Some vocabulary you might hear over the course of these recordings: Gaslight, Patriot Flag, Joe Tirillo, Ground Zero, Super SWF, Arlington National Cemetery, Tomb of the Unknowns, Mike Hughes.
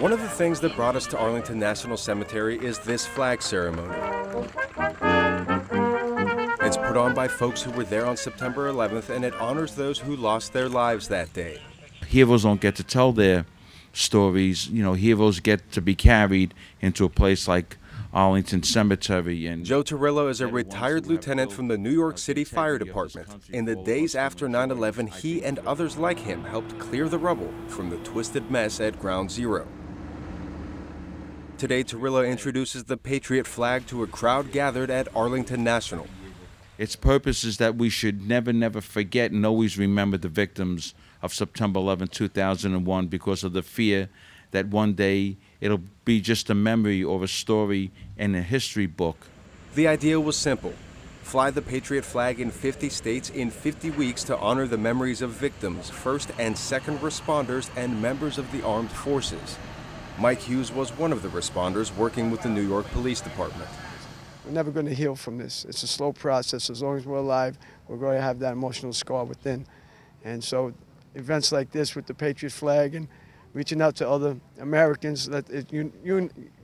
One of the things that brought us to Arlington National Cemetery is this flag ceremony. It's put on by folks who were there on September 11th, and it honors those who lost their lives that day. Heroes don't get to tell their stories. You know, heroes get to be carried into a place like Arlington Cemetery. And Joe Tirillo is a retired lieutenant from the New York City Fire Department. In the days after 9/11, he and others like him helped clear the rubble from the twisted mess at Ground Zero. Today, Tirillo introduces the Patriot flag to a crowd gathered at Arlington National. Its purpose is that we should never, never forget and always remember the victims of September 11, 2001, because of the fear that one day it'll be just a memory or a story in a history book. The idea was simple. Fly the Patriot flag in 50 states in 50 weeks to honor the memories of victims, first and second responders, and members of the armed forces. Mike Hughes was one of the responders working with the New York Police Department. We're never going to heal from this. It's a slow process. As long as we're alive, we're going to have that emotional scar within. And so events like this with the Patriot flag and reaching out to other Americans, that it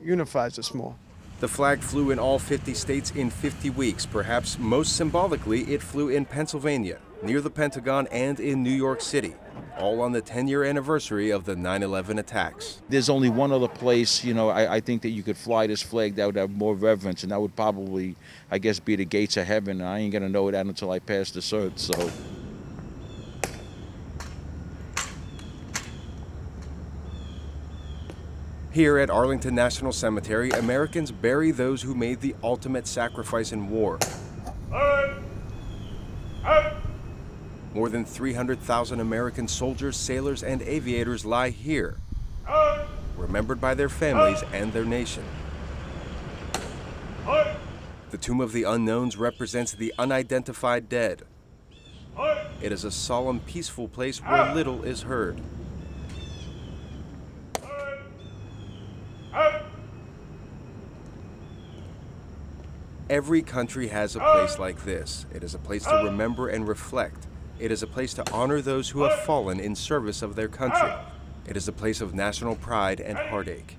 unifies us more. The flag flew in all 50 states in 50 weeks. Perhaps most symbolically, it flew in Pennsylvania, near the Pentagon, and in New York City, all on the 10-year anniversary of the 9/11 attacks. There's only one other place, you know, I think that you could fly this flag that would have more reverence, and that would probably, I guess, be the gates of heaven. And I ain't gonna know that until I pass this earth, so. Here at Arlington National Cemetery, Americans bury those who made the ultimate sacrifice in war. More than 300,000 American soldiers, sailors, and aviators lie here, remembered by their families and their nation. The Tomb of the Unknowns represents the unidentified dead. It is a solemn, peaceful place where little is heard. Every country has a place like this. It is a place to remember and reflect. It is a place to honor those who have fallen in service of their country. It is a place of national pride and heartache.